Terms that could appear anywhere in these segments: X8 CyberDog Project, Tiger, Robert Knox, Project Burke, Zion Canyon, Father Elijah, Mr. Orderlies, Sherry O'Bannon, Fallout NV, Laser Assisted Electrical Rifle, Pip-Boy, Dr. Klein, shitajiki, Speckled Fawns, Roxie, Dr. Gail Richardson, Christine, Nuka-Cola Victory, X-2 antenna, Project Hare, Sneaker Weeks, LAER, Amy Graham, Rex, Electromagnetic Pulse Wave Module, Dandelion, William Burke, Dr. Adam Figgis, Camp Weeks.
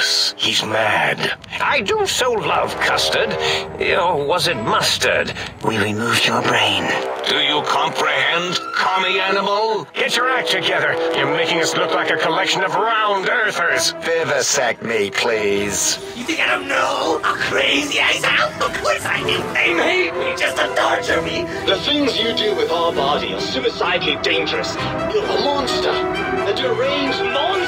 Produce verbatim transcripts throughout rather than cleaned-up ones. worse. He's mad. I do so love custard. Or was it mustard? We removed your brain. Do you comprehend, commie animal? Get your act together. You're making us look like a collection of round earthers. Vivisect me, please. You think I don't know how crazy I sound? Of course I do. They made me just to torture me. The things you do with our body are suicidally dangerous. You're a monster. A deranged monster.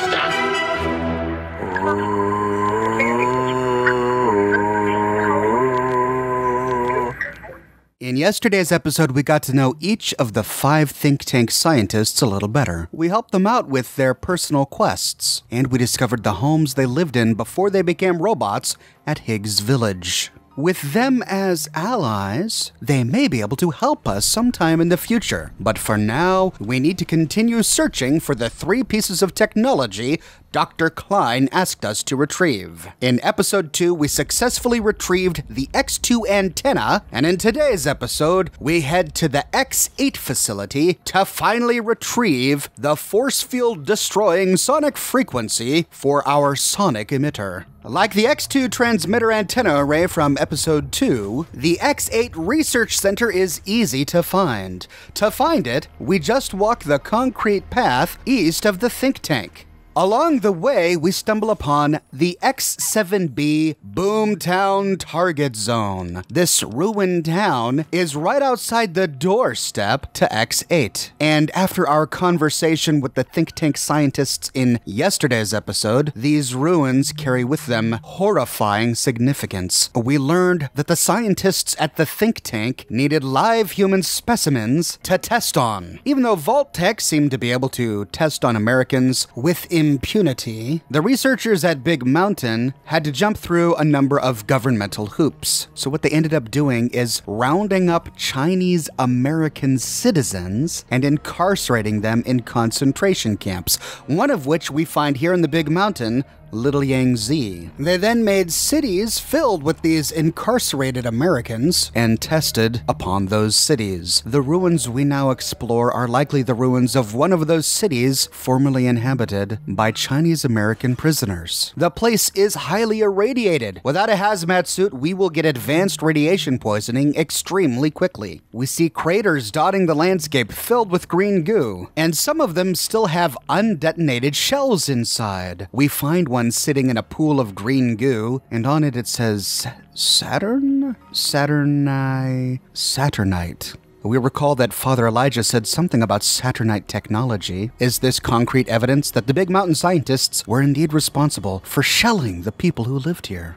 In yesterday's episode, we got to know each of the five think tank scientists a little better. We helped them out with their personal quests, and we discovered the homes they lived in before they became robots at Higgs Village. With them as allies, they may be able to help us sometime in the future. But for now, we need to continue searching for the three pieces of technology Doctor Klein asked us to retrieve. In episode two, we successfully retrieved the X two antenna, and in today's episode, we head to the X eight facility to finally retrieve the force field destroying sonic frequency for our sonic emitter. Like the X two transmitter antenna array from episode two, the X eight Research Center is easy to find. To find it, we just walk the concrete path east of the think tank. Along the way, we stumble upon the X seven B Boomtown Target Zone. This ruined town is right outside the doorstep to X eight. And after our conversation with the think tank scientists in yesterday's episode, these ruins carry with them horrifying significance. We learned that the scientists at the think tank needed live human specimens to test on. Even though Vault Tech seemed to be able to test on Americans within impunity, the researchers at Big Mountain had to jump through a number of governmental hoops. So what they ended up doing is rounding up Chinese American citizens and incarcerating them in concentration camps, one of which we find here in the Big Mountain, Little Yangtze. They then made cities filled with these incarcerated Americans and tested upon those cities. The ruins we now explore are likely the ruins of one of those cities formerly inhabited by Chinese American prisoners. The place is highly irradiated. Without a hazmat suit, we will get advanced radiation poisoning extremely quickly. We see craters dotting the landscape filled with green goo, and some of them still have undetonated shells inside. We find one sitting in a pool of green goo, and on it it says Saturn? Saturni... Saturnite. We recall that Father Elijah said something about Saturnite technology. Is this concrete evidence that the Big Mountain scientists were indeed responsible for shelling the people who lived here?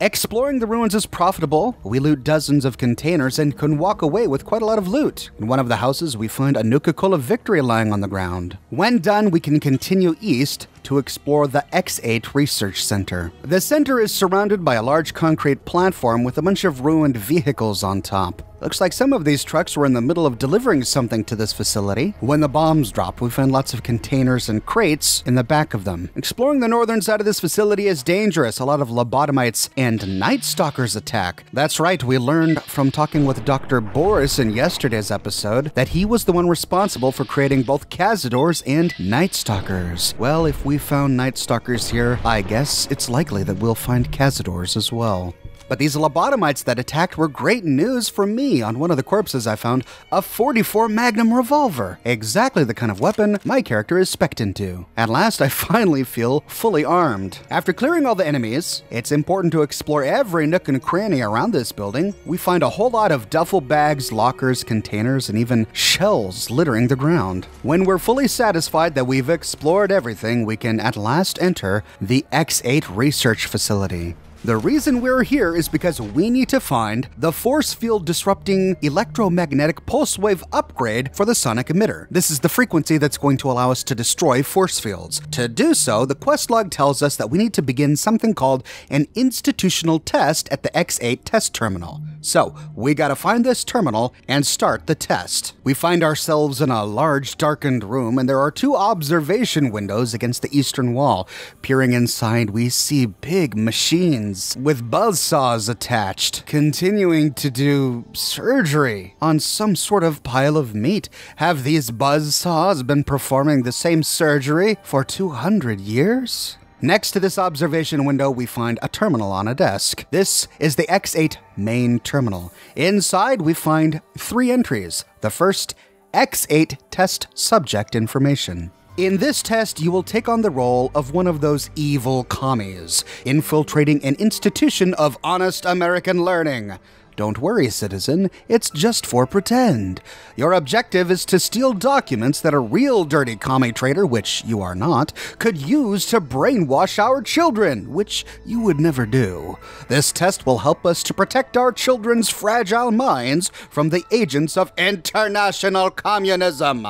Exploring the ruins is profitable. We loot dozens of containers and can walk away with quite a lot of loot. In one of the houses, we find a Nuka-Cola Victory lying on the ground. When done, we can continue east to explore the X eight Research Center. The center is surrounded by a large concrete platform with a bunch of ruined vehicles on top. Looks like some of these trucks were in the middle of delivering something to this facility. When the bombs dropped, we found lots of containers and crates in the back of them. Exploring the northern side of this facility is dangerous. A lot of lobotomites and Night Stalkers attack. That's right, we learned from talking with Doctor Borous in yesterday's episode that he was the one responsible for creating both Cazadors and Night Stalkers. Well, if we found Night Stalkers here, I guess it's likely that we'll find Cazadors as well. But these lobotomites that attacked were great news for me. On one of the corpses I found a forty-four Magnum revolver, exactly the kind of weapon my character is spec'd into. At last, I finally feel fully armed. After clearing all the enemies, it's important to explore every nook and cranny around this building. We find a whole lot of duffel bags, lockers, containers, and even shells littering the ground. When we're fully satisfied that we've explored everything, we can at last enter the X eight Research Facility. The reason we're here is because we need to find the force field disrupting electromagnetic pulse wave upgrade for the sonic emitter. This is the frequency that's going to allow us to destroy force fields. To do so, the quest log tells us that we need to begin something called an institutional test at the X eight test terminal. So, we gotta find this terminal and start the test. We find ourselves in a large, darkened room, and there are two observation windows against the eastern wall. Peering inside, we see big machines with buzzsaws attached, continuing to do surgery on some sort of pile of meat. Have these buzzsaws been performing the same surgery for two hundred years? Next to this observation window, we find a terminal on a desk. This is the X eight main terminal. Inside, we find three entries. The first, X eight test subject information. In this test, you will take on the role of one of those evil commies, infiltrating an institution of honest American learning. Don't worry, citizen, it's just for pretend. Your objective is to steal documents that a real dirty commie traitor, which you are not, could use to brainwash our children, which you would never do. This test will help us to protect our children's fragile minds from the agents of international communism.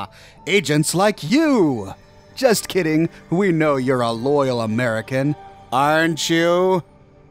Agents like you. Just kidding, we know you're a loyal American, aren't you?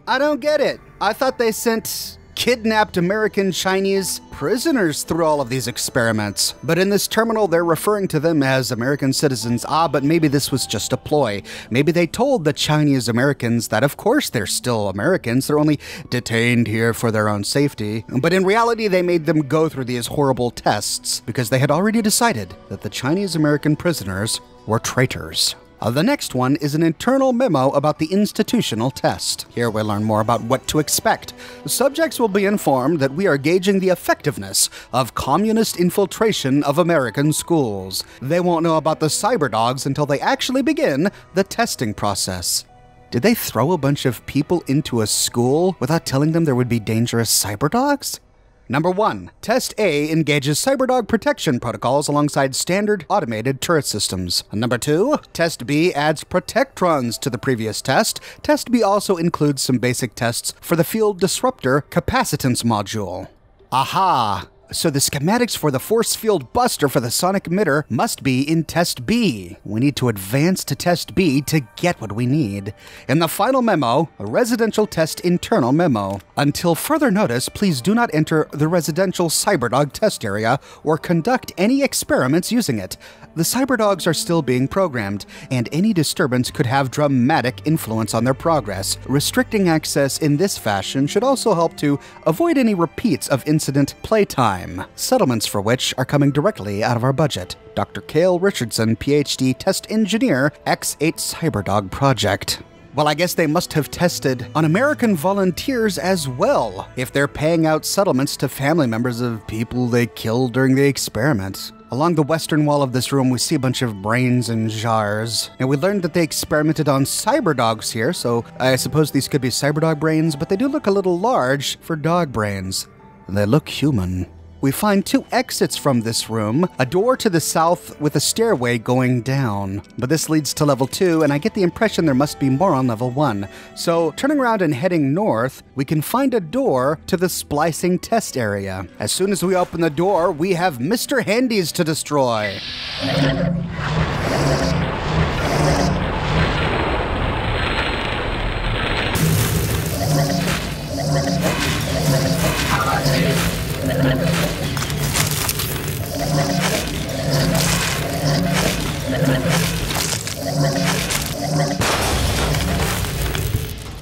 I don't get it. I thought they sent kidnapped American Chinese prisoners through all of these experiments. But in this terminal, they're referring to them as American citizens. Ah, but maybe this was just a ploy. Maybe they told the Chinese Americans that of course they're still Americans, they're only detained here for their own safety. But in reality, they made them go through these horrible tests because they had already decided that the Chinese American prisoners were traitors. Uh, the next one is an internal memo about the institutional test. Here we learn more about what to expect. Subjects will be informed that we are gauging the effectiveness of communist infiltration of American schools. They won't know about the cyberdogs until they actually begin the testing process. Did they throw a bunch of people into a school without telling them there would be dangerous cyberdogs? Number one, Test A engages CyberDog protection protocols alongside standard automated turret systems. Number two, Test B adds Protectrons to the previous test. Test B also includes some basic tests for the Field Disruptor Capacitance Module. Aha! So the schematics for the Force Field Buster for the Sonic Emitter must be in Test B. We need to advance to Test B to get what we need. In the final memo, a Residential Test Internal Memo. Until further notice, please do not enter the Residential CyberDog test area or conduct any experiments using it. The CyberDogs are still being programmed, and any disturbance could have dramatic influence on their progress. Restricting access in this fashion should also help to avoid any repeats of incident playtime, settlements for which are coming directly out of our budget. Doctor Cale Richardson, P H D, Test Engineer, X eight CyberDog Project. Well, I guess they must have tested on American volunteers as well, if they're paying out settlements to family members of people they killed during the experiments. Along the western wall of this room, we see a bunch of brains and jars. Now, we learned that they experimented on cyberdogs here, so I suppose these could be cyberdog brains, but they do look a little large for dog brains. They look human. We find two exits from this room, a door to the south with a stairway going down. But this leads to level two, and I get the impression there must be more on level one. So turning around and heading north, we can find a door to the splicing test area. As soon as we open the door, we have Mister Handy's to destroy.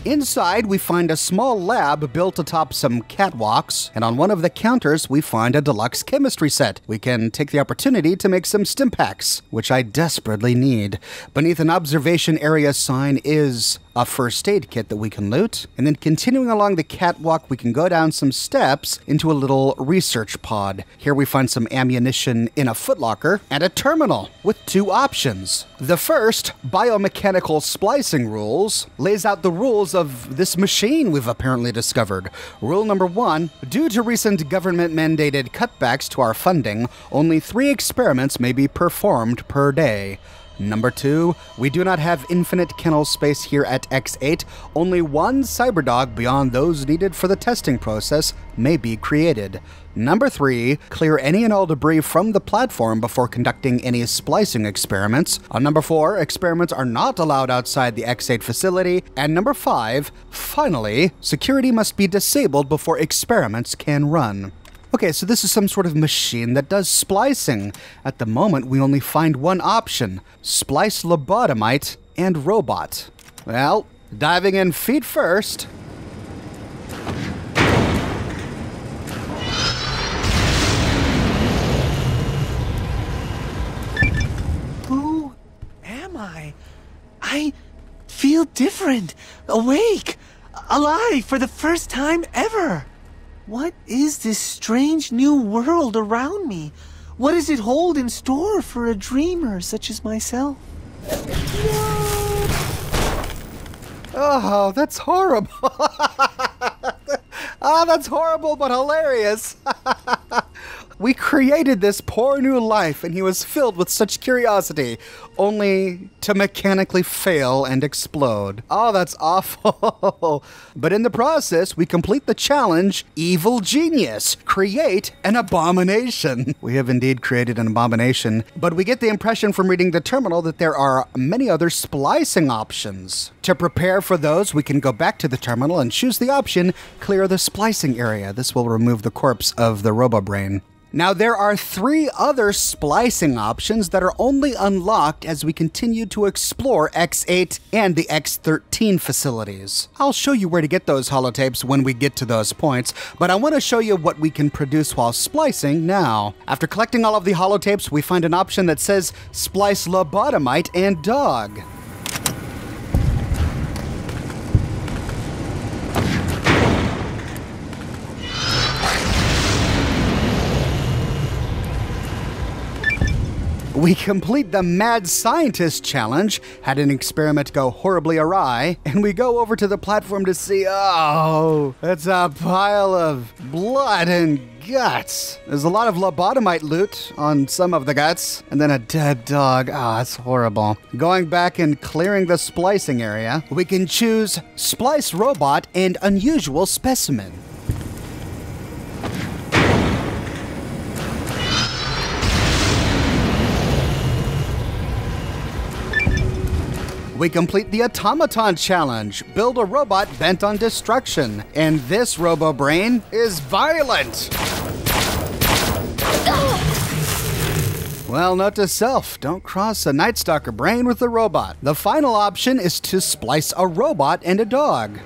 Inside, we find a small lab built atop some catwalks, and on one of the counters, we find a deluxe chemistry set. We can take the opportunity to make some stimpaks, which I desperately need. Beneath an observation area sign is a first aid kit that we can loot, and then continuing along the catwalk, we can go down some steps into a little research pod. Here we find some ammunition in a footlocker and a terminal with two options. The first, biomechanical splicing rules, lays out the rules of Of this machine we've apparently discovered. Rule number one, due to recent government-mandated cutbacks to our funding, only three experiments may be performed per day. Number two, we do not have infinite kennel space here at X eight. Only one cyberdog beyond those needed for the testing process may be created. Number three, clear any and all debris from the platform before conducting any splicing experiments. On number four, experiments are not allowed outside the X eight facility. And number five, finally, security must be disabled before experiments can run. Okay, so this is some sort of machine that does splicing. At the moment, we only find one option, splice lobotomite and robot. Well, diving in feet first. Who am I? I feel feel different, awake, alive for the first time ever. What is this strange new world around me? What does it hold in store for a dreamer such as myself? Oh, that's horrible. Oh, that's horrible but hilarious. We created this poor new life and he was filled with such curiosity, only to mechanically fail and explode. Oh, that's awful. But in the process, we complete the challenge, Evil Genius, create an abomination. We have indeed created an abomination, but we get the impression from reading the terminal that there are many other splicing options. To prepare for those, we can go back to the terminal and choose the option, clear the splicing area. This will remove the corpse of the Robobrain. Now, there are three other splicing options that are only unlocked as we continue to explore X eight and the X thirteen facilities. I'll show you where to get those holotapes when we get to those points, but I want to show you what we can produce while splicing now. After collecting all of the holotapes, we find an option that says Splice Lobotomite and Dog. We complete the Mad Scientist Challenge, had an experiment go horribly awry, and we go over to the platform to see, oh, it's a pile of blood and guts. There's a lot of lobotomite loot on some of the guts, and then a dead dog. Ah, oh, that's horrible. Going back and clearing the splicing area, we can choose Splice Robot and Unusual Specimen. We complete the Automaton Challenge, build a robot bent on destruction, and this Robobrain is violent. Well, note to self, don't cross a Night Stalker brain with a robot. The final option is to splice a robot and a dog.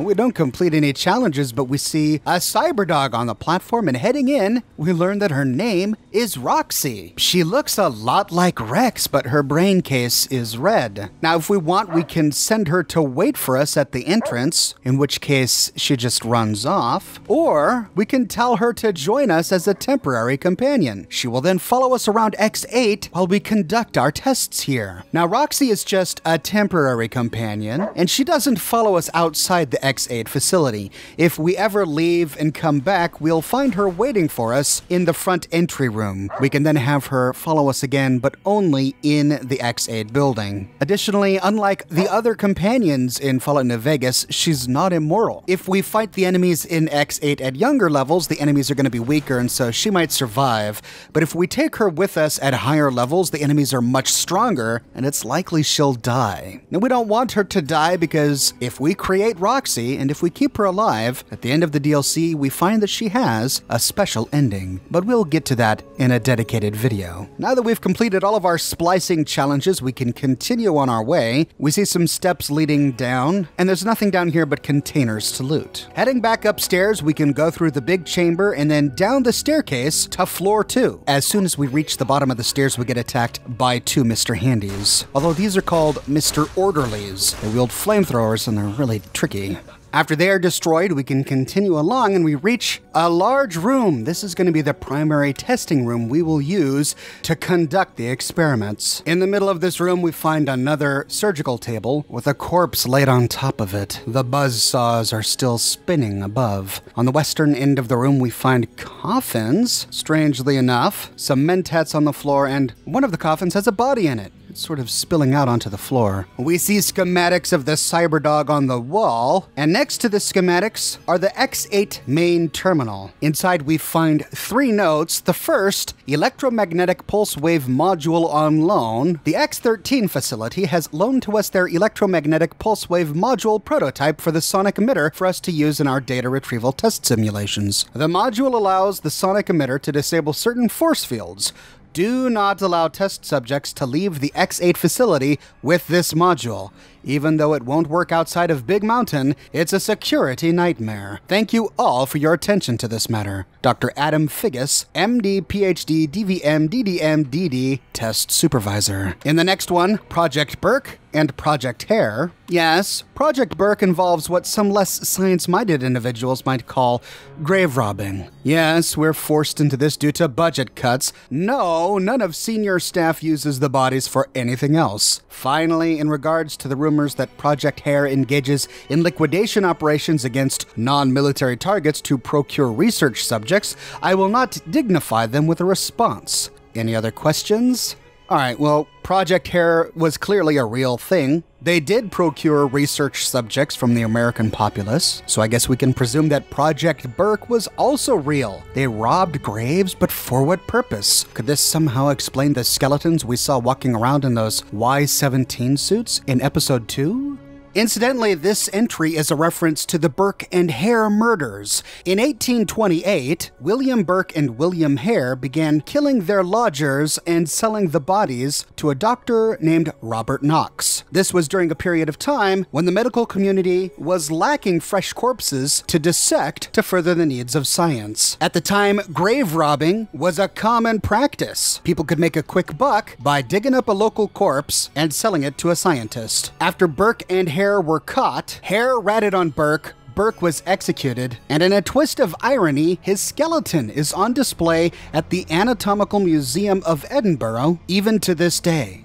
We don't complete any challenges, but we see a CyberDog on the platform, and heading in, we learn that her name is Roxie. She looks a lot like Rex, but her brain case is red. Now, if we want, we can send her to wait for us at the entrance, in which case she just runs off, or we can tell her to join us as a temporary companion. She will then follow us around X eight while we conduct our tests here. Now, Roxie is just a temporary companion, and she doesn't follow us outside the X eight X eight facility. If we ever leave and come back, we'll find her waiting for us in the front entry room. We can then have her follow us again, but only in the X eight building. Additionally, unlike the other companions in Fallout New Vegas, she's not immortal. If we fight the enemies in X eight at younger levels, the enemies are going to be weaker, and so she might survive. But if we take her with us at higher levels, the enemies are much stronger, and it's likely she'll die. Now, we don't want her to die because if we create Roxy, and if we keep her alive, at the end of the D L C, we find that she has a special ending. But we'll get to that in a dedicated video. Now that we've completed all of our splicing challenges, we can continue on our way. We see some steps leading down, and there's nothing down here but containers to loot. Heading back upstairs, we can go through the big chamber and then down the staircase to floor two. As soon as we reach the bottom of the stairs, we get attacked by two Mister Handies. Although these are called Mister Orderlies. They wield flamethrowers and they're really tricky. After they are destroyed, we can continue along and we reach a large room. This is going to be the primary testing room we will use to conduct the experiments. In the middle of this room, we find another surgical table with a corpse laid on top of it. The buzzsaws are still spinning above. On the western end of the room, we find coffins, strangely enough, some mentats on the floor, and one of the coffins has a body in it. It's sort of spilling out onto the floor. We see schematics of the CyberDog on the wall, and next to the schematics are the X eight main terminal. Inside we find three notes. The first, Electromagnetic Pulse Wave Module on loan. The X thirteen facility has loaned to us their Electromagnetic Pulse Wave Module prototype for the sonic emitter for us to use in our data retrieval test simulations. The module allows the sonic emitter to disable certain force fields, do not allow test subjects to leave the X eight facility with this module. Even though it won't work outside of Big Mountain, it's a security nightmare. Thank you all for your attention to this matter. Doctor Adam Figgis, M D, PhD, D V M, D D M, D D, Test Supervisor. In the next one, Project Burke and Project Hare. Yes, Project Burke involves what some less science-minded individuals might call grave robbing. Yes, we're forced into this due to budget cuts. No, none of senior staff uses the bodies for anything else. Finally, in regards to the rumors that Project Hare engages in liquidation operations against non-military targets to procure research subjects, I will not dignify them with a response. Any other questions? All right, well, Project Hare was clearly a real thing. They did procure research subjects from the American populace, so I guess we can presume that Project Burke was also real. They robbed graves, but for what purpose? Could this somehow explain the skeletons we saw walking around in those Y seventeen suits in episode two? Incidentally, this entry is a reference to the Burke and Hare murders. In eighteen twenty-eight, William Burke and William Hare began killing their lodgers and selling the bodies to a doctor named Robert Knox. This was during a period of time when the medical community was lacking fresh corpses to dissect to further the needs of science. At the time, grave robbing was a common practice. People could make a quick buck by digging up a local corpse and selling it to a scientist. After Burke and Hare were caught, Hare ratted on Burke, Burke was executed, and in a twist of irony, his skeleton is on display at the Anatomical Museum of Edinburgh, even to this day.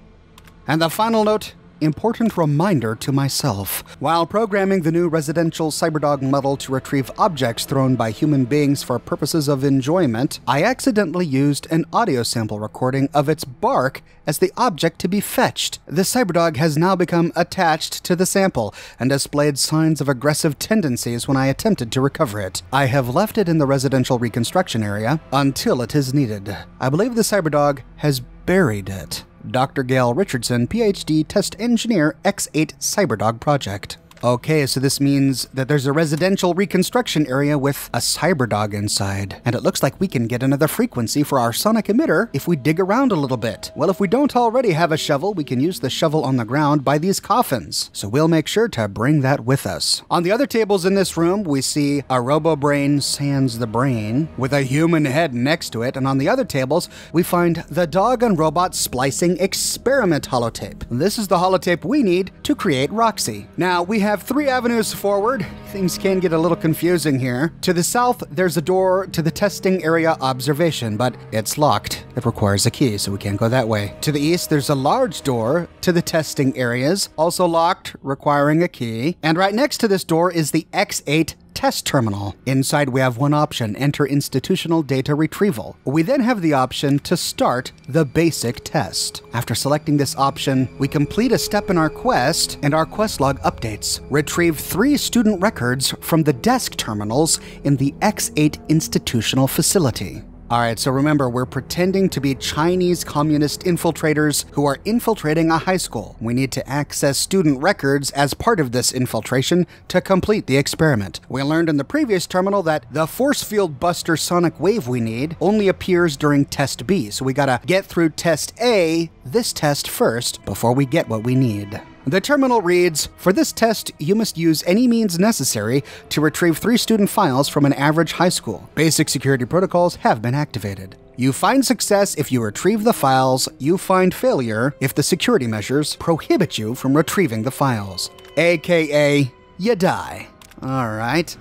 And the final note, important reminder to myself. While programming the new residential CyberDog model to retrieve objects thrown by human beings for purposes of enjoyment, I accidentally used an audio sample recording of its bark as the object to be fetched. The CyberDog has now become attached to the sample and displayed signs of aggressive tendencies when I attempted to recover it. I have left it in the residential reconstruction area until it is needed. I believe the CyberDog has buried it. Doctor Gail Richardson, PhD, Test Engineer, X eight CyberDog Project. Okay, so this means that there's a residential reconstruction area with a CyberDog inside, and it looks like we can get another frequency for our sonic emitter if we dig around a little bit. Well, if we don't already have a shovel, we can use the shovel on the ground by these coffins, so we'll make sure to bring that with us. On the other tables in this room, we see a Robobrain sans the brain with a human head next to it, and on the other tables, we find the Dog and Robot Splicing Experiment holotape. This is the holotape we need to create Roxie. Now, we have We have three avenues forward. Things can get a little confusing here. To the south, there's a door to the testing area observation, but it's locked. It requires a key, so we can't go that way. To the east, there's a large door to the testing areas, also locked, requiring a key. And right next to this door is the X eight test terminal. Inside, we have one option, enter institutional data retrieval. We then have the option to start the basic test. After selecting this option, we complete a step in our quest and our quest log updates. Retrieve three student records from the desk terminals in the X eight institutional facility. All right, so remember, we're pretending to be Chinese communist infiltrators who are infiltrating a high school. We need to access student records as part of this infiltration to complete the experiment. We learned in the previous terminal that the force field buster sonic wave we need only appears during test B, so we gotta get through test A, this test first, before we get what we need. The terminal reads, for this test, you must use any means necessary to retrieve three student files from an average high school. Basic security protocols have been activated. You find success if you retrieve the files. You find failure if the security measures prohibit you from retrieving the files. A K A, you die. All right.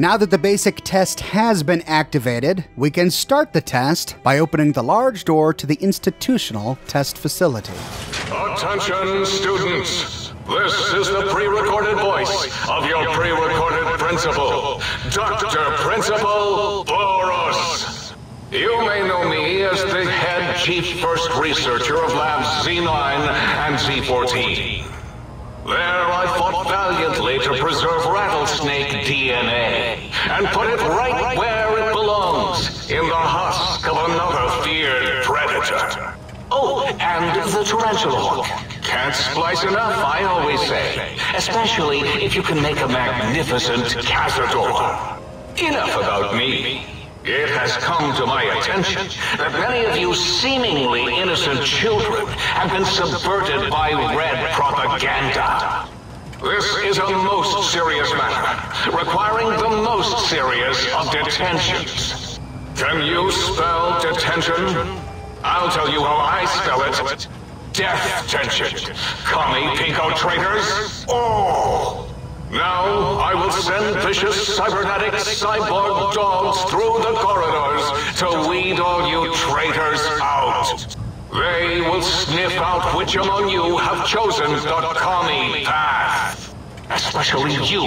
Now that the basic test has been activated, we can start the test by opening the large door to the institutional test facility. Attention students, this is the pre-recorded voice of your pre-recorded principal, Doctor Principal Borous. You may know me as the head chief first researcher of labs Z nine and Z fourteen. There I fought valiantly to preserve rattlesnake D N A and put it right where it belongs, in the husk of another feared predator. Oh, and the tarantula hawk, Can't splice enough, I always say. Especially if you can make a magnificent cazador. Enough about me. It has come to my attention that many of you seemingly innocent children have been subverted by red propaganda. This is a most serious matter, requiring the most serious of detentions. Can you spell detention? I'll tell you how I spell it. Death tension. Commie pinko traitors, all! Now, I will send vicious cybernetic cyborg dogs through the corridors to weed all you traitors out. They will sniff out which among you have chosen the commie path. Especially you,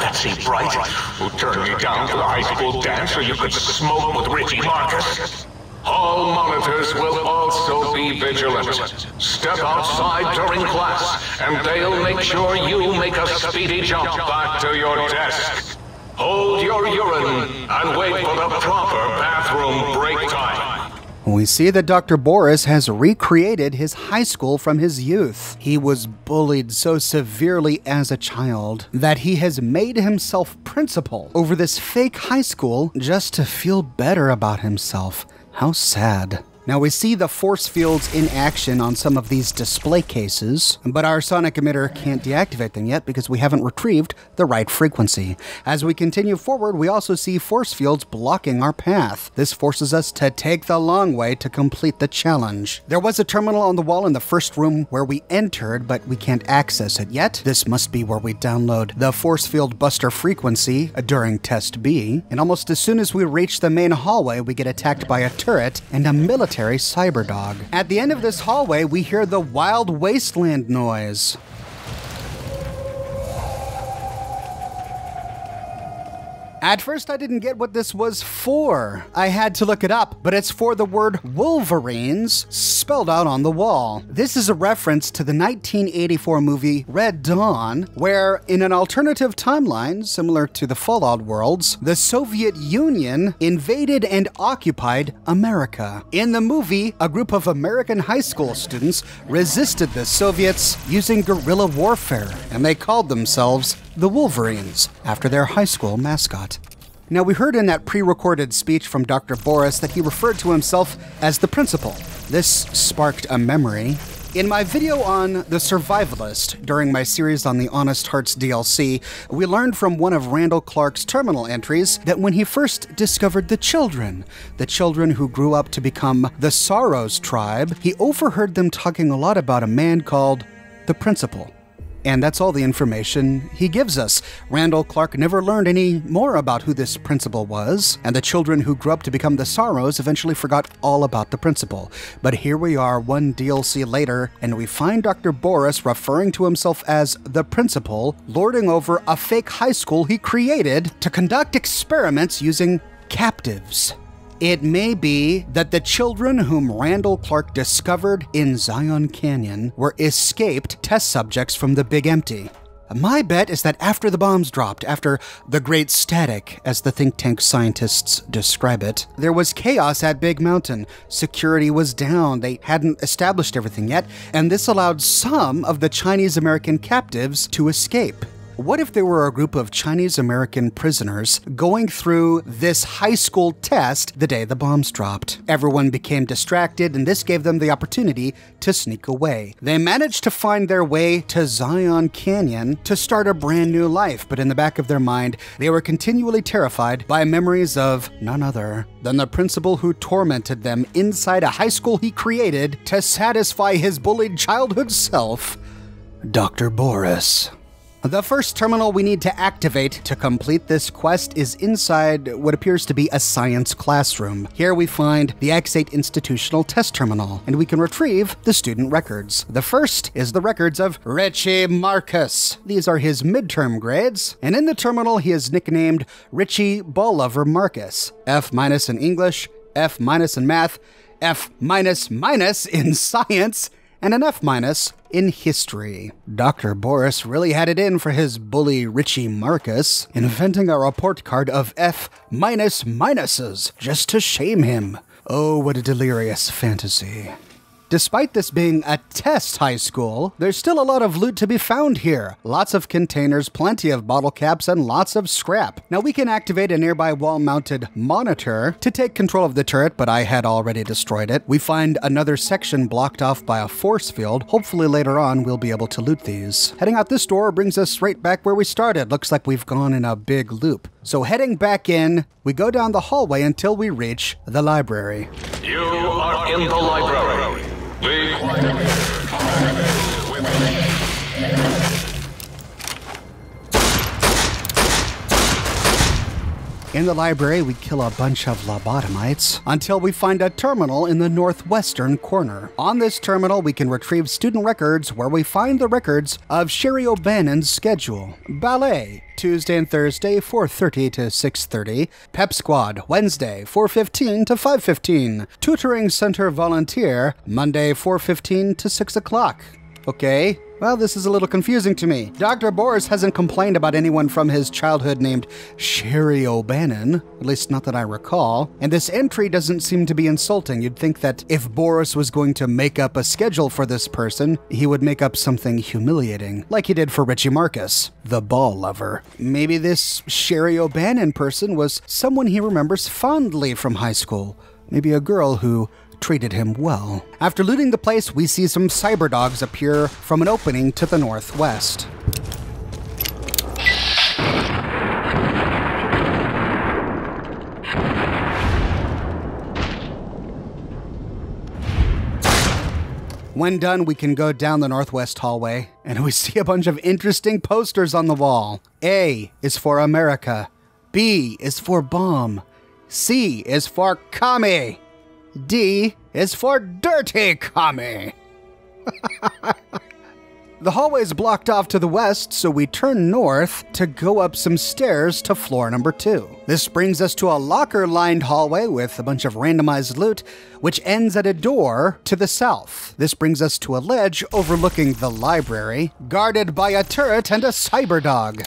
Betsy Bright, who turned me down for the high school dance so you could smoke with Richie Marcus. All monitors will also be vigilant. Step outside during class, and they'll make sure you make a speedy jump back to your desk. Hold your urine and wait for the proper bathroom break time. We see that Doctor Borous has recreated his high school from his youth. He was bullied so severely as a child that he has made himself principal over this fake high school just to feel better about himself. How sad. Now we see the force fields in action on some of these display cases, but our sonic emitter can't deactivate them yet because we haven't retrieved the right frequency. As we continue forward, we also see force fields blocking our path. This forces us to take the long way to complete the challenge. There was a terminal on the wall in the first room where we entered, but we can't access it yet. This must be where we download the force field buster frequency during test B. And almost as soon as we reach the main hallway, we get attacked by a turret and a military Cyberdog. At the end of this hallway, we hear the wild wasteland noise. At first, I didn't get what this was for. I had to look it up, but it's for the word Wolverines spelled out on the wall. This is a reference to the nineteen eighty-four movie Red Dawn, where in an alternative timeline, similar to the Fallout worlds, the Soviet Union invaded and occupied America. In the movie, a group of American high school students resisted the Soviets using guerrilla warfare, and they called themselves the Wolverines, after their high school mascot. Now, we heard in that pre-recorded speech from Doctor Borous that he referred to himself as the principal. This sparked a memory. In my video on The Survivalist, during my series on the Honest Hearts D L C, we learned from one of Randall Clark's terminal entries that when he first discovered the children, the children who grew up to become the Sorrows tribe, he overheard them talking a lot about a man called the principal. And that's all the information he gives us. Randall Clark never learned any more about who this principal was, and the children who grew up to become the Sorrows eventually forgot all about the principal. But here we are one D L C later, and we find Doctor Borous referring to himself as the principal, lording over a fake high school he created to conduct experiments using captives. It may be that the children whom Randall Clark discovered in Zion Canyon were escaped test subjects from the Big Empty. My bet is that after the bombs dropped, after the Great Static, as the think tank scientists describe it, there was chaos at Big Mountain. Security was down, they hadn't established everything yet, and this allowed some of the Chinese-American captives to escape. What if there were a group of Chinese-American prisoners going through this high school test the day the bombs dropped? Everyone became distracted, and this gave them the opportunity to sneak away. They managed to find their way to Zion Canyon to start a brand new life, but in the back of their mind, they were continually terrified by memories of none other than the principal who tormented them inside a high school he created to satisfy his bullied childhood self, Doctor Borous. The first terminal we need to activate to complete this quest is inside what appears to be a science classroom. Here we find the X eight institutional test terminal, and we can retrieve the student records. The first is the records of Richie Marcus. These are his midterm grades, and in the terminal he is nicknamed Richie Ball Lover Marcus. F minus in English, F minus in math, F minus minus in science, and an F minus in history. Doctor Borous really had it in for his bully Richie Marcus, inventing a report card of F minus minuses just to shame him. Oh, what a delirious fantasy. Despite this being a test high school, there's still a lot of loot to be found here. Lots of containers, plenty of bottle caps, and lots of scrap. Now we can activate a nearby wall-mounted monitor to take control of the turret, but I had already destroyed it. We find another section blocked off by a force field. Hopefully later on we'll be able to loot these. Heading out this door brings us right back where we started. Looks like we've gone in a big loop. So heading back in, we go down the hallway until we reach the library. You are in the library. Be quiet. In the library, we kill a bunch of lobotomites until we find a terminal in the northwestern corner. On this terminal, we can retrieve student records where we find the records of Sherry O'Bannon's schedule. Ballet, Tuesday and Thursday, four thirty to six thirty. Pep Squad, Wednesday, four fifteen to five fifteen. Tutoring Center Volunteer, Monday, four fifteen to six o'clock. Okay. Well, this is a little confusing to me. Doctor Borous hasn't complained about anyone from his childhood named Sherry O'Bannon, at least not that I recall, and this entry doesn't seem to be insulting. You'd think that if Borous was going to make up a schedule for this person, he would make up something humiliating, like he did for Richie Marcus, the ball lover. Maybe this Sherry O'Bannon person was someone he remembers fondly from high school, maybe a girl who treated him well. After looting the place, we see some Cyberdogs appear from an opening to the northwest. When done, we can go down the northwest hallway, and we see a bunch of interesting posters on the wall. A is for America, B is for bomb, C is for commie, D is for dirty commie. The hallway is blocked off to the west, so we turn north to go up some stairs to floor number two. This brings us to a locker-lined hallway with a bunch of randomized loot, which ends at a door to the south. This brings us to a ledge overlooking the library, guarded by a turret and a Cyberdog.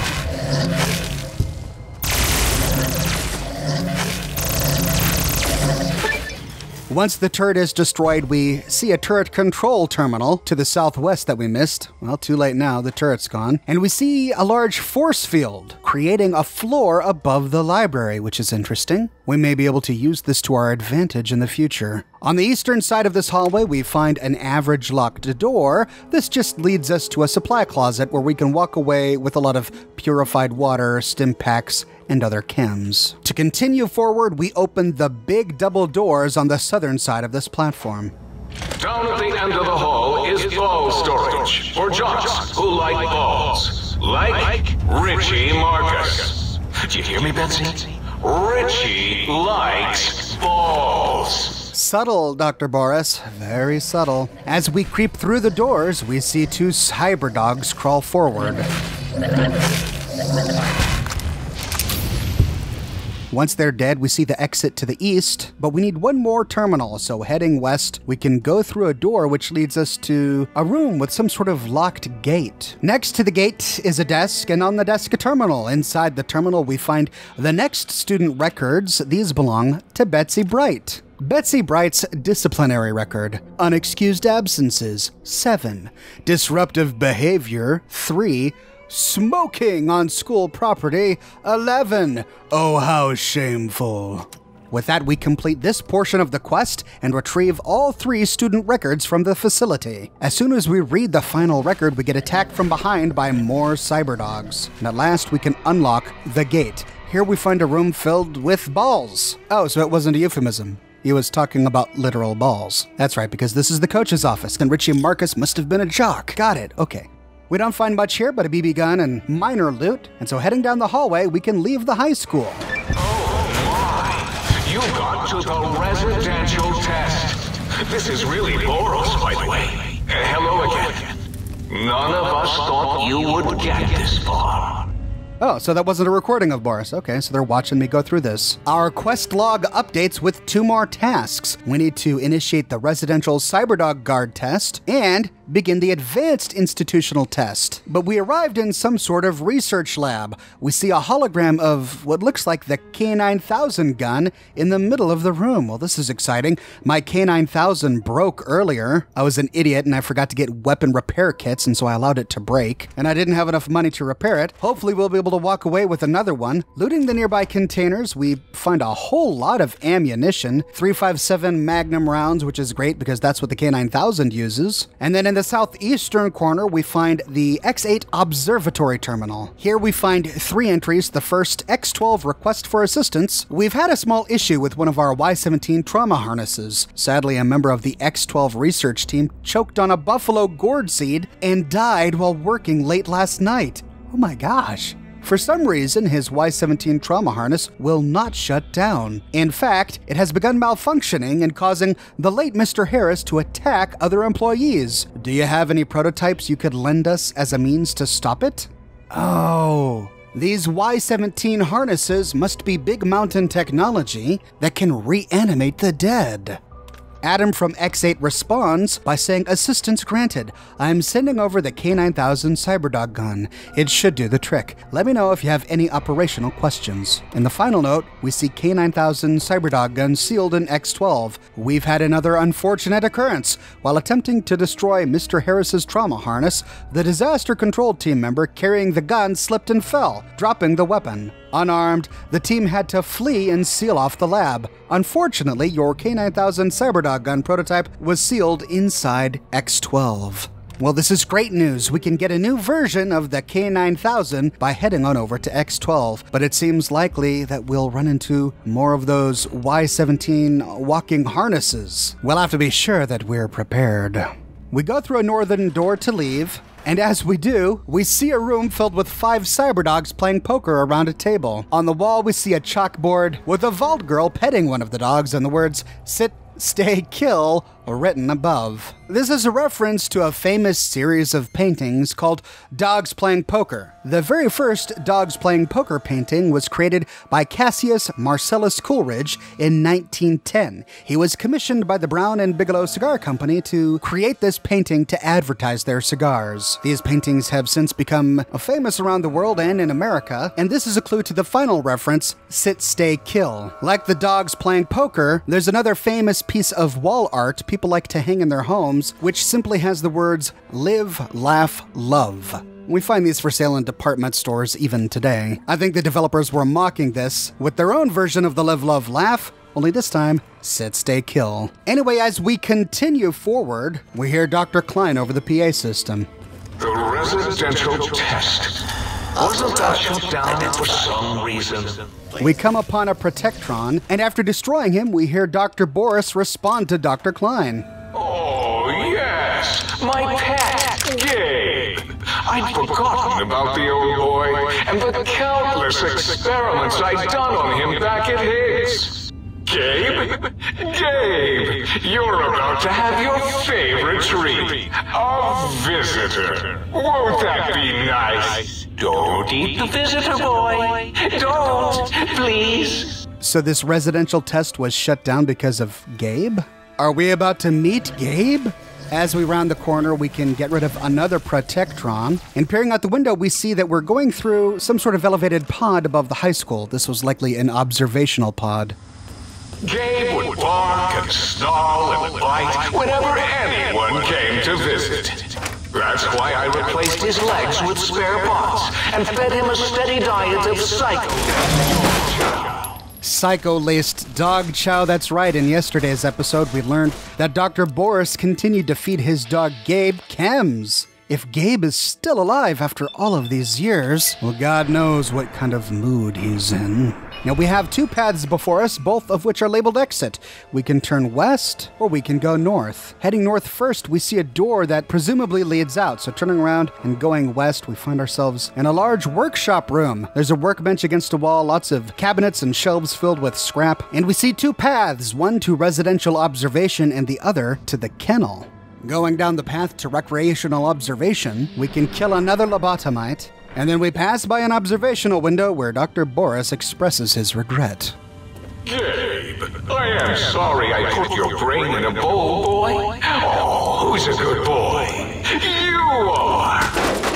Once the turret is destroyed, we see a turret control terminal to the southwest that we missed. Well, too late now, the turret's gone. And we see a large force field creating a floor above the library, which is interesting. We may be able to use this to our advantage in the future. On the eastern side of this hallway, we find an average locked door. This just leads us to a supply closet where we can walk away with a lot of purified water, stim packs, and other chems. To continue forward, we open the big double doors on the southern side of this platform. Down at the end of the hall is ball storage for jocks who like balls, like Richie Marcus. Do you hear me, Betsy? Richie likes balls. Subtle, Doctor Borous. Very subtle. As we creep through the doors, we see two Cyberdogs crawl forward. Once they're dead, we see the exit to the east, but we need one more terminal, so heading west, we can go through a door which leads us to a room with some sort of locked gate. Next to the gate is a desk, and on the desk a terminal. Inside the terminal, we find the next student records. These belong to Betsy Bright. Betsy Bright's disciplinary record: unexcused absences, seven. Disruptive behavior, three. Smoking on school property, eleven. Oh, how shameful. With that, we complete this portion of the quest and retrieve all three student records from the facility. As soon as we read the final record, we get attacked from behind by more Cyberdogs. And at last, we can unlock the gate. Here we find a room filled with balls. Oh, so it wasn't a euphemism. He was talking about literal balls. That's right, because this is the coach's office, and Richie Marcus must have been a jock. Got it, okay. We don't find much here but a B B gun and minor loot, and so heading down the hallway, we can leave the high school. Oh my! You got to the residential test. This is really Borous, by the way. Uh, hello again. None of us thought you would get this far. Oh, so that wasn't a recording of Borous. Okay, so they're watching me go through this. Our quest log updates with two more tasks. We need to initiate the residential Cyberdog guard test and begin the advanced institutional test. But we arrived in some sort of research lab. We see a hologram of what looks like the K nine thousand gun in the middle of the room. Well, this is exciting. My K nine thousand broke earlier. I was an idiot and I forgot to get weapon repair kits, and so I allowed it to break. And I didn't have enough money to repair it. Hopefully we'll be able to walk away with another one. Looting the nearby containers, we find a whole lot of ammunition. three five seven Magnum rounds, which is great because that's what the K nine thousand uses. And then in the southeastern corner, we find the X eight observatory terminal. Here we find three entries. The first, X twelve request for assistance. We've had a small issue with one of our Y seventeen trauma harnesses. Sadly, a member of the X twelve research team choked on a buffalo gourd seed and died while working late last night. Oh my gosh. For some reason, his Y seventeen trauma harness will not shut down. In fact, it has begun malfunctioning and causing the late Mister Harris to attack other employees. Do you have any prototypes you could lend us as a means to stop it? Oh. These Y seventeen harnesses must be Big Mountain technology that can reanimate the dead. Adam from X eight responds by saying, "Assistance granted. I'm sending over the K nine thousand Cyberdog gun. It should do the trick. Let me know if you have any operational questions." In the final note, we see K nine thousand Cyberdog gun sealed in X twelve. We've had another unfortunate occurrence. While attempting to destroy Mister Harris's trauma harness, the disaster control team member carrying the gun slipped and fell, dropping the weapon. Unarmed, the team had to flee and seal off the lab. Unfortunately, your K nine thousand Cyberdog gun prototype was sealed inside X twelve. Well, this is great news. We can get a new version of the K nine thousand by heading on over to X twelve, but it seems likely that we'll run into more of those Y seventeen walking harnesses. We'll have to be sure that we're prepared. We go through a northern door to leave, and as we do, we see a room filled with five Cyberdogs playing poker around a table. On the wall, we see a chalkboard with a vault girl petting one of the dogs and the words, "Sit, stay, kill," written above. This is a reference to a famous series of paintings called Dogs Playing Poker. The very first Dogs Playing Poker painting was created by Cassius Marcellus Coolridge in nineteen ten. He was commissioned by the Brown and Bigelow Cigar Company to create this painting to advertise their cigars. These paintings have since become famous around the world and in America, and this is a clue to the final reference, "Sit, stay, kill." Like the Dogs Playing Poker, there's another famous piece of wall art people like to hang in their homes, which simply has the words, "Live, laugh, love." We find these for sale in department stores even today. I think the developers were mocking this with their own version of the live, love, laugh, only this time, sit, stay, kill. Anyway, as we continue forward, we hear Doctor Klein over the P A system. The residential test. Wasn't that shut down for some reason? We come upon a Protectron, and after destroying him, we hear Doctor Borous respond to Doctor Klein. "Oh, yes, my pet, Gabe. I'd forgotten about the old boy and the countless experiments I'd done on him back at Higgs. Gabe, Gabe, you're about to have your favorite treat, a visitor. Won't that be nice? Don't eat the visitor, boy! Don't, please!" So this residential test was shut down because of Gabe? Are we about to meet Gabe? As we round the corner, we can get rid of another Protectron. And peering out the window, we see that we're going through some sort of elevated pod above the high school. This was likely an observational pod. "Gabe would bark and snarl and bite whenever anyone came to visit. That's why I replaced his legs with spare parts and fed him a steady diet of psycho." Psycho-laced dog chow, that's right. In yesterday's episode, we learned that Doctor Borous continued to feed his dog Gabe chems. If Gabe is still alive after all of these years, well, God knows what kind of mood he's in. Now, we have two paths before us, both of which are labeled exit. We can turn west, or we can go north. Heading north first, we see a door that presumably leads out. So turning around and going west, we find ourselves in a large workshop room. There's a workbench against a wall, lots of cabinets and shelves filled with scrap. And we see two paths, one to residential observation and the other to the kennel. Going down the path to recreational observation, we can kill another lobotomite. And then we pass by an observational window where Doctor Borous expresses his regret. "Gabe, I am sorry I put your brain in a bowl, boy. Oh, who's a good boy? You are!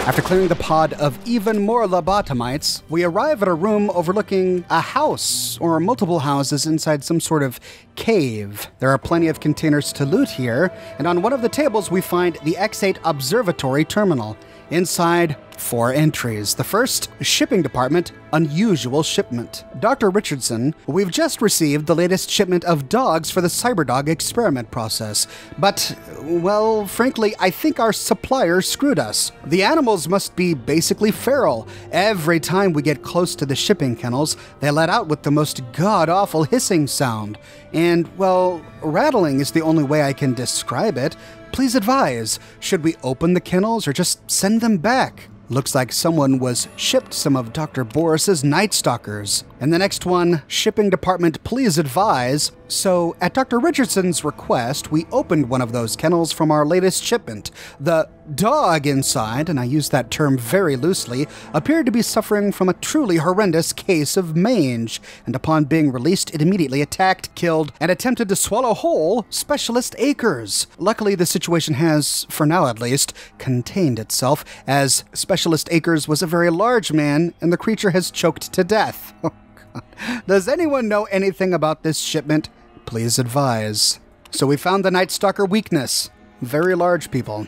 After clearing the pod of even more lobotomites, we arrive at a room overlooking a house or multiple houses inside some sort of cave. There are plenty of containers to loot here, and on one of the tables we find the X eight observatory terminal. Inside, four entries. The first, shipping department, unusual shipment. Doctor Richardson, we've just received the latest shipment of dogs for the CyberDog experiment process. But, well, frankly, I think our supplier screwed us. The animals must be basically feral. Every time we get close to the shipping kennels, they let out with the most god-awful hissing sound. And, well, rattling is the only way I can describe it. Please advise, should we open the kennels or just send them back? Looks like someone was shipped some of Doctor Borous' Night Stalkers. And the next one, shipping department, please advise. So, at Doctor Richardson's request, we opened one of those kennels from our latest shipment. The dog inside, and I use that term very loosely, appeared to be suffering from a truly horrendous case of mange, and upon being released, it immediately attacked, killed, and attempted to swallow whole Specialist Acres. Luckily, the situation has, for now at least, contained itself, as Specialist Acres was a very large man, and the creature has choked to death. Does anyone know anything about this shipment? Please advise. So we found the Night Stalker weakness. Very large people.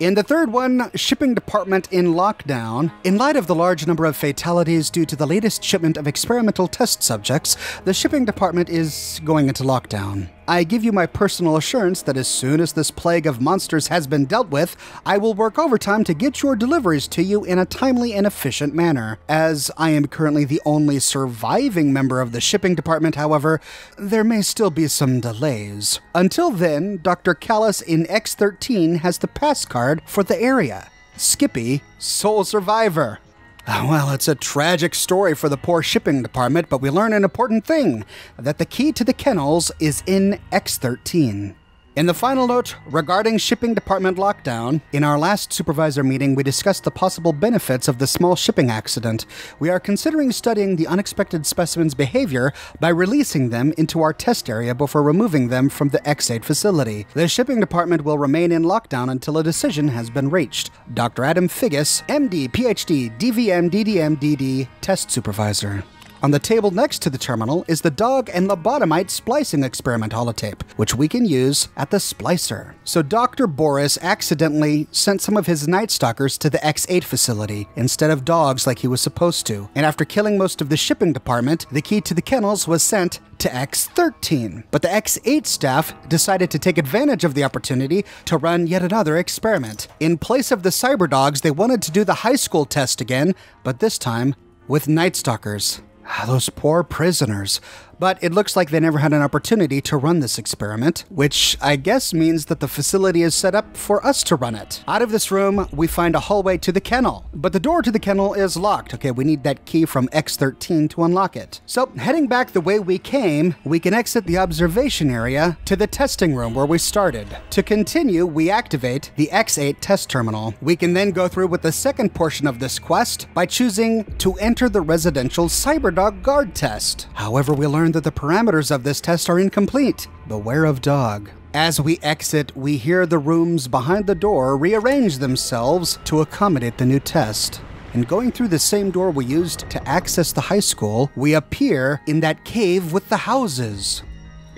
In the third one, shipping department in lockdown. In light of the large number of fatalities due to the latest shipment of experimental test subjects, the shipping department is going into lockdown. I give you my personal assurance that as soon as this plague of monsters has been dealt with, I will work overtime to get your deliveries to you in a timely and efficient manner. As I am currently the only surviving member of the shipping department, however, there may still be some delays. Until then, Doctor Callis in X thirteen has the pass card for the area. Skippy, sole survivor. Well, it's a tragic story for the poor shipping department, but we learn an important thing, that the key to the kennels is in X thirteen. In the final note, regarding shipping department lockdown, in our last supervisor meeting, we discussed the possible benefits of the small shipping accident. We are considering studying the unexpected specimen's behavior by releasing them into our test area before removing them from the X eight facility. The shipping department will remain in lockdown until a decision has been reached. Doctor Adam Figgis, M D, P H D, D V M, D D M, D D, test supervisor. On the table next to the terminal is the dog and lobotomite splicing experiment holotape, which we can use at the splicer. So Doctor Borous accidentally sent some of his Night Stalkers to the X eight facility instead of dogs like he was supposed to, and after killing most of the shipping department, the key to the kennels was sent to X thirteen. But the X eight staff decided to take advantage of the opportunity to run yet another experiment. In place of the CyberDogs, they wanted to do the high school test again, but this time with Night Stalkers. Those poor prisoners. But it looks like they never had an opportunity to run this experiment, which I guess means that the facility is set up for us to run it. Out of this room, we find a hallway to the kennel, but the door to the kennel is locked. Okay, we need that key from X thirteen to unlock it. So heading back the way we came, we can exit the observation area to the testing room where we started. To continue, we activate the X eight test terminal. We can then go through with the second portion of this quest by choosing to enter the residential CyberDog guard test. However, we learn that the parameters of this test are incomplete. Beware of dog. As we exit, we hear the rooms behind the door rearrange themselves to accommodate the new test. And going through the same door we used to access the high school, we appear in that cave with the houses.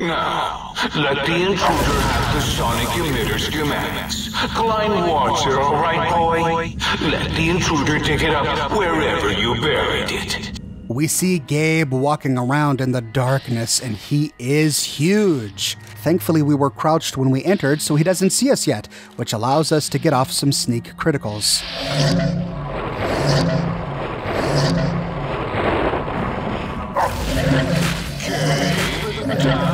Now, let, let the intruder have the sonic emitter schematics. Klein Watcher, all right, boy? Let the intruder dig it up wherever you buried it. We see Gabe walking around in the darkness, and he is huge. Thankfully, we were crouched when we entered, so he doesn't see us yet, which allows us to get off some sneak criticals. Stop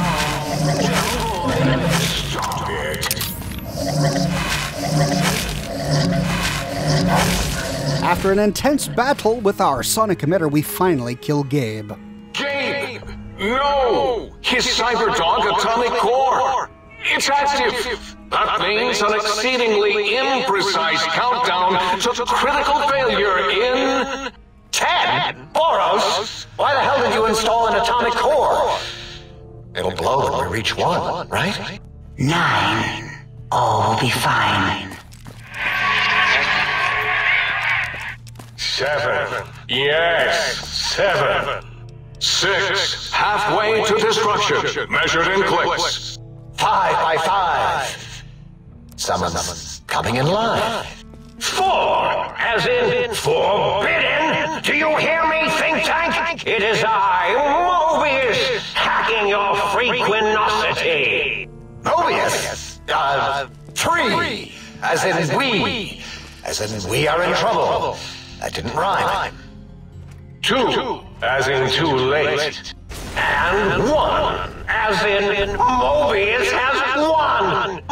it. After an intense battle with our sonic emitter, we finally kill Gabe. Gabe! No! His, His CyberDog atomic core! It's active! That means an exceedingly imprecise countdown to critical failure in... ten? Borous? Why the hell did you install an atomic core? It'll blow when we reach one, right? Nine. All will be fine. Seven. Yes, seven. Six. Halfway to destruction, measured in clicks. Five by five. Someone's coming in line. Four, as in forbidden. Do you hear me, think tank? It is I, Mobius, hacking your frequinosity. Mobius? Uh, three, as in we. As in we are in trouble. That didn't rhyme. Two, as in too late. And one, as in Mobius has won.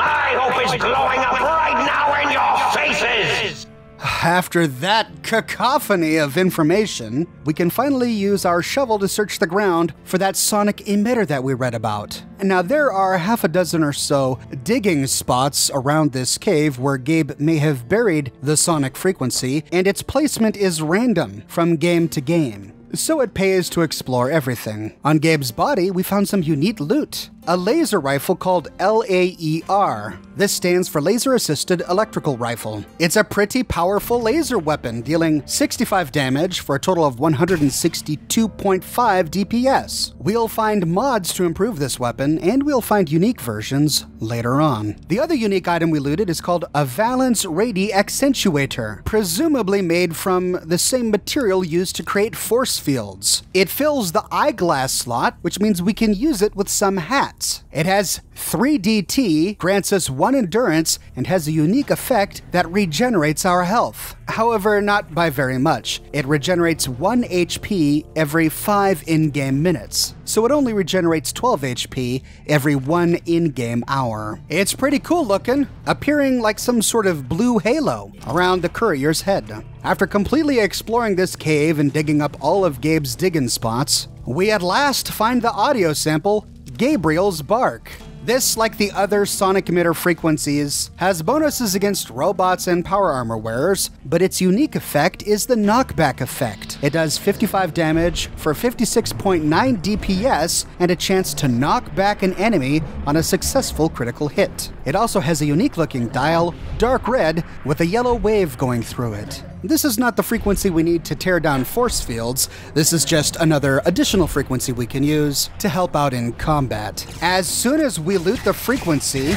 I hope it's glowing up right now in your faces! After that cacophony of information, we can finally use our shovel to search the ground for that sonic emitter that we read about. Now, there are half a dozen or so digging spots around this cave where Gabe may have buried the sonic frequency, and its placement is random from game to game. So it pays to explore everything. On Gabe's body, we found some unique loot. A laser rifle called L A E R. This stands for Laser Assisted Electrical Rifle. It's a pretty powerful laser weapon, dealing sixty-five damage for a total of one hundred sixty-two point five D P S. We'll find mods to improve this weapon, and we'll find unique versions later on. The other unique item we looted is called a Valence Radii Accentuator, presumably made from the same material used to create force fields. It fills the eyeglass slot, which means we can use it with some hats. It has three D T, grants us one endurance, and has a unique effect that regenerates our health. However, not by very much. It regenerates one H P every five in-game minutes, so it only regenerates twelve H P every one in-game hour. It's pretty cool looking, appearing like some sort of blue halo around the courier's head. After completely exploring this cave and digging up all of Gabe's digging spots, we at last find the audio sample, Gabriel's Bark. This, like the other sonic emitter frequencies, has bonuses against robots and power armor wearers, but its unique effect is the knockback effect. It does fifty-five damage for fifty-six point nine D P S and a chance to knock back an enemy on a successful critical hit. It also has a unique looking dial, dark red, with a yellow wave going through it. This is not the frequency we need to tear down force fields. This is just another additional frequency we can use to help out in combat. As soon as we loot the frequency...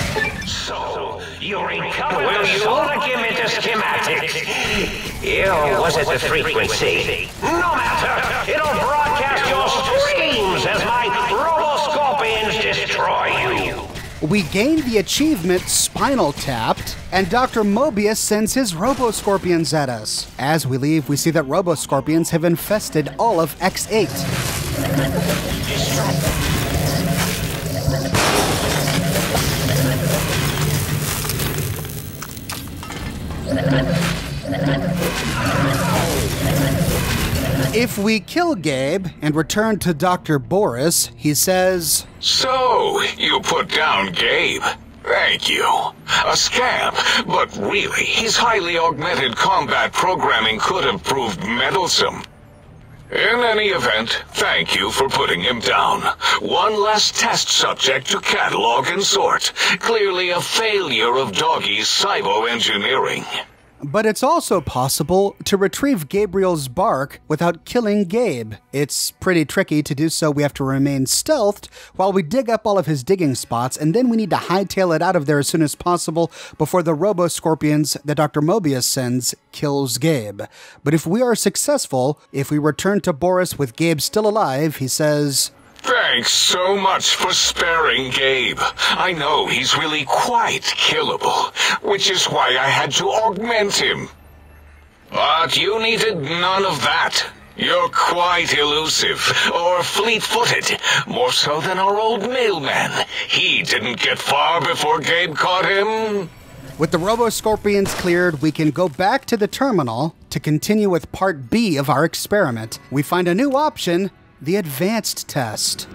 So, you recovered the sonic emitter schematic. You was it the frequency? No matter, it'll broadcast your screams as my Robo Scorpions destroy you. We gain the achievement Spinal Tapped, and Doctor Mobius sends his Robo Scorpions at us. As we leave, we see that Robo Scorpions have infested all of X eight. If we kill Gabe and return to Doctor Borous, he says... So, you put down Gabe. Thank you. A scamp, but really, his highly augmented combat programming could have proved meddlesome. In any event, thank you for putting him down. One less test subject to catalog and sort. Clearly a failure of Doggy's cyber engineering. But it's also possible to retrieve Gabriel's Bark without killing Gabe. It's pretty tricky to do so. We have to remain stealthed while we dig up all of his digging spots, and then we need to hightail it out of there as soon as possible before the Robo Scorpions that Doctor Mobius sends kills Gabe. But if we are successful, if we return to Borous with Gabe still alive, he says... Thanks so much for sparing Gabe. I know he's really quite killable, which is why I had to augment him. But you needed none of that. You're quite elusive, or fleet-footed, more so than our old mailman. He didn't get far before Gabe caught him. With the Robo Scorpions cleared, we can go back to the terminal to continue with part B of our experiment. We find a new option... the advanced test.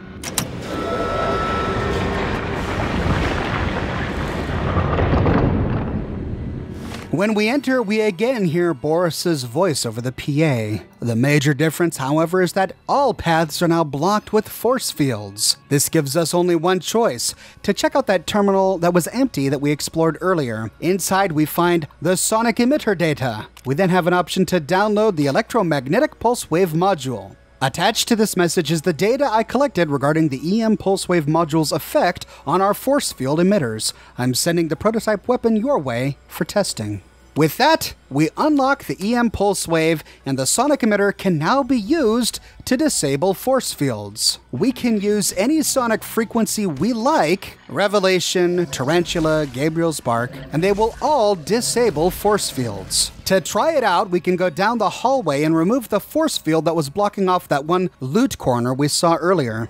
When we enter, we again hear Borous' voice over the P A. The major difference, however, is that all paths are now blocked with force fields. This gives us only one choice, to check out that terminal that was empty that we explored earlier. Inside, we find the sonic emitter data. We then have an option to download the Electromagnetic Pulse Wave Module. Attached to this message is the data I collected regarding the E M Pulse Wave Module's effect on our force field emitters. I'm sending the prototype weapon your way for testing. With that, we unlock the E M Pulse Wave, and the sonic emitter can now be used to disable force fields. We can use any sonic frequency we like, Revelation, Tarantula, Gabriel's Bark, and they will all disable force fields. To try it out, we can go down the hallway and remove the force field that was blocking off that one loot corner we saw earlier.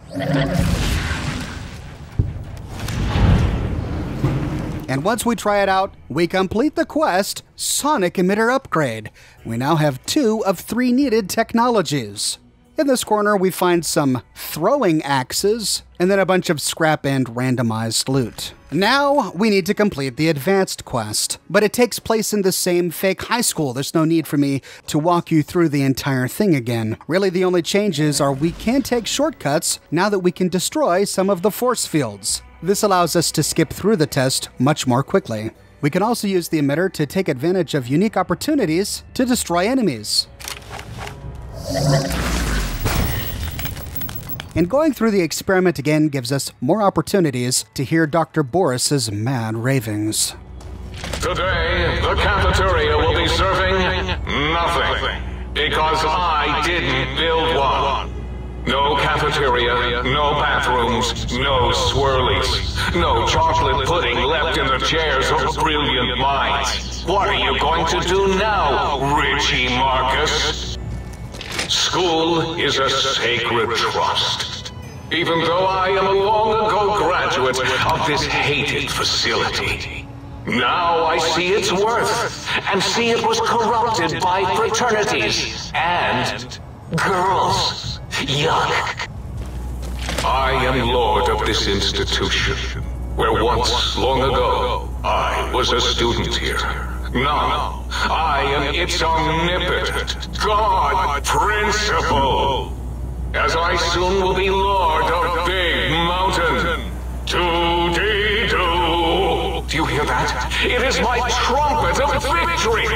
And once we try it out, we complete the quest, Sonic Emitter Upgrade. We now have two of three needed technologies. In this corner, we find some throwing axes, and then a bunch of scrap and randomized loot. Now, we need to complete the advanced quest, but it takes place in the same fake high school. There's no need for me to walk you through the entire thing again. Really, the only changes are we can take shortcuts now that we can destroy some of the force fields. This allows us to skip through the test much more quickly. We can also use the emitter to take advantage of unique opportunities to destroy enemies. And going through the experiment again gives us more opportunities to hear Doctor Borous' mad ravings. Today, the cafeteria will be serving nothing, because I didn't build one. No cafeteria, no bathrooms, no swirlies, no chocolate pudding left in the chairs of brilliant minds. What are you going to do now, Richie Marcus? School is a sacred trust. Even though I am a long ago graduate of this hated facility, now I see its worth and see it was corrupted by fraternities and girls. Yuck. I am lord of this institution, where once long ago I was a student here. No, I am its omnipotent God Principal, as I soon will be Lord of Big Mountain. Toodee-doo! Do you hear that? It is my trumpet of victory!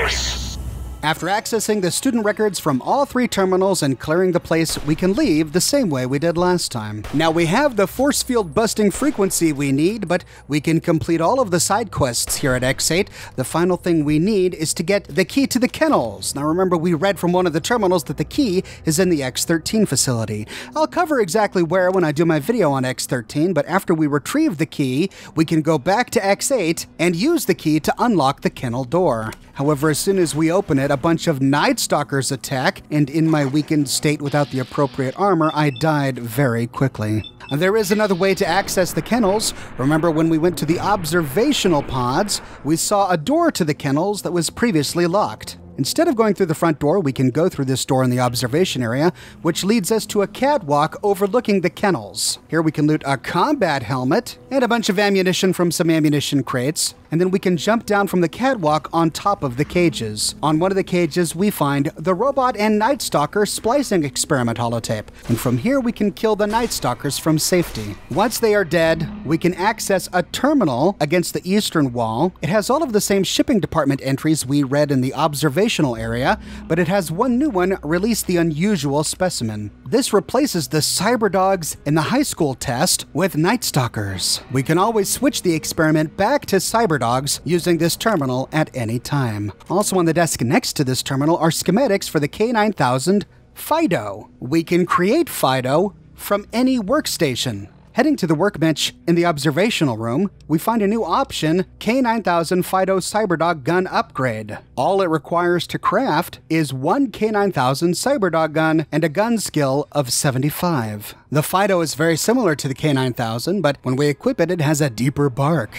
After accessing the student records from all three terminals and clearing the place, we can leave the same way we did last time. Now we have the force field busting frequency we need, but we can complete all of the side quests here at X eight. The final thing we need is to get the key to the kennels. Now remember, we read from one of the terminals that the key is in the X thirteen facility. I'll cover exactly where when I do my video on X thirteen, but after we retrieve the key, we can go back to X eight and use the key to unlock the kennel door. However, as soon as we open it, a bunch of Night Stalkers attack, and in my weakened state without the appropriate armor, I died very quickly. There is another way to access the kennels. Remember when we went to the observational pods, we saw a door to the kennels that was previously locked. Instead of going through the front door, we can go through this door in the observation area, which leads us to a catwalk overlooking the kennels. Here we can loot a combat helmet and a bunch of ammunition from some ammunition crates, and then we can jump down from the catwalk on top of the cages. On one of the cages, we find the robot and Night Stalker splicing experiment holotape, and from here we can kill the Night Stalkers from safety. Once they are dead, we can access a terminal against the eastern wall. It has all of the same shipping department entries we read in the observation area, but it has one new one, Release the Unusual Specimen. This replaces the Cyberdogs in the high school test with Night Stalkers. We can always switch the experiment back to Cyberdogs using this terminal at any time. Also on the desk next to this terminal are schematics for the K nine thousand Fido. We can create Fido from any workstation. Heading to the workbench in the observational room, we find a new option, K nine thousand Fido Cyberdog Gun Upgrade. All it requires to craft is one K nine thousand Cyberdog gun and a gun skill of seventy-five. The Fido is very similar to the K nine thousand, but when we equip it, it has a deeper bark.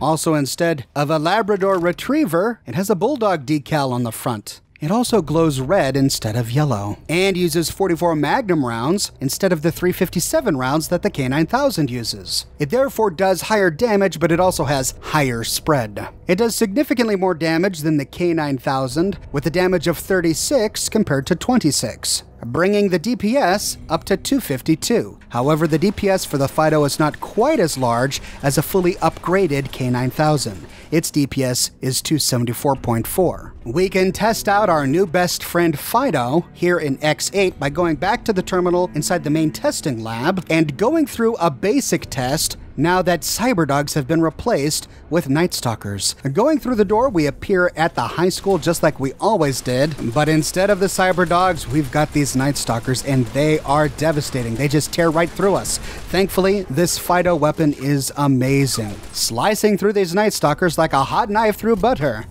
Also, instead of a Labrador Retriever, it has a Bulldog decal on the front. It also glows red instead of yellow, and uses forty-four Magnum rounds instead of the three fifty-seven rounds that the K nine thousand uses. It therefore does higher damage, but it also has higher spread. It does significantly more damage than the K nine thousand, with a damage of thirty-six compared to twenty-six. Bringing the D P S up to two fifty-two. However, the D P S for the Fido is not quite as large as a fully upgraded K nine thousand. Its D P S is two seventy-four point four. We can test out our new best friend Fido here in X eight by going back to the terminal inside the main testing lab and going through a basic test now that Cyberdogs have been replaced with Night Stalkers. Going through the door, we appear at the high school just like we always did, but instead of the Cyberdogs, we've got these Night Stalkers, and they are devastating. They just tear right through us. Thankfully, this Fido weapon is amazing, slicing through these Night Stalkers like a hot knife through butter.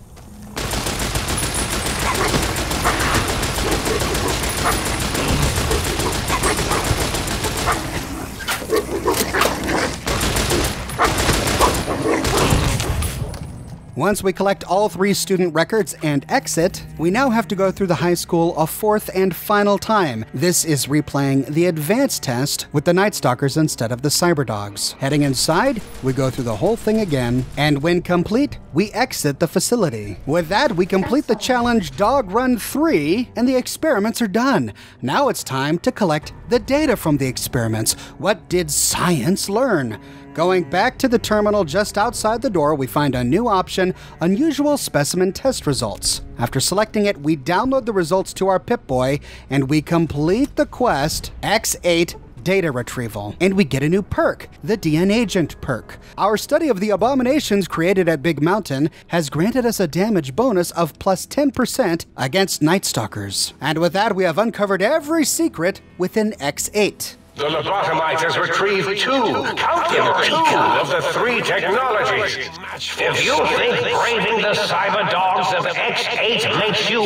Once we collect all three student records and exit, we now have to go through the high school a fourth and final time. This is replaying the advanced test with the Night Stalkers instead of the Cyberdogs. Heading inside, we go through the whole thing again, and when complete, we exit the facility. With that, we complete the challenge Dog Run three, and the experiments are done. Now it's time to collect the data from the experiments. What did science learn? Going back to the terminal just outside the door, we find a new option, Unusual Specimen Test Results. After selecting it, we download the results to our Pip-Boy, and we complete the quest, X eight Data Retrieval. And we get a new perk, the D N Agent perk. Our study of the abominations created at Big Mountain has granted us a damage bonus of plus ten percent against Night Stalkers. And with that, we have uncovered every secret within X eight. The lobotomite has retrieved two, count them, two of the three technologies. If you think braving the Cyberdogs of X eight makes you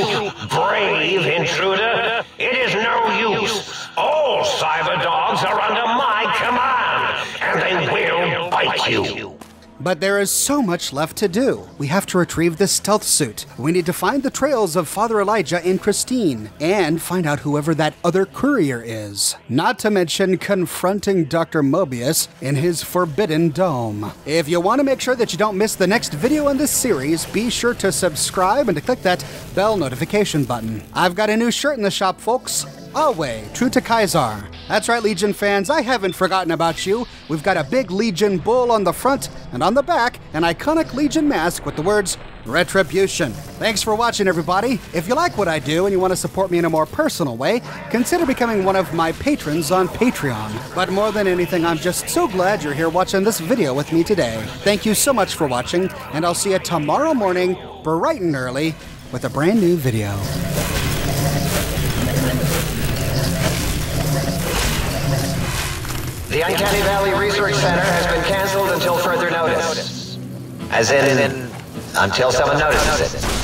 brave, intruder, it is no use. All Cyberdogs are under my command, and they will bite you. But there is so much left to do. We have to retrieve the stealth suit. We need to find the trails of Father Elijah and Christine, and find out whoever that other courier is. Not to mention confronting Doctor Mobius in his forbidden dome. If you want to make sure that you don't miss the next video in this series, be sure to subscribe and to click that bell notification button. I've got a new shirt in the shop, folks. Always true to Kaiser. That's right, Legion fans, I haven't forgotten about you. We've got a big Legion bull on the front, and on the back, an iconic Legion mask with the words, Retribution. Thanks for watching, everybody. If you like what I do and you want to support me in a more personal way, consider becoming one of my patrons on Patreon. But more than anything, I'm just so glad you're here watching this video with me today. Thank you so much for watching, and I'll see you tomorrow morning, bright and early, with a brand new video. The Uncanny Valley Research Center has been canceled until further notice. As in, until someone notices it.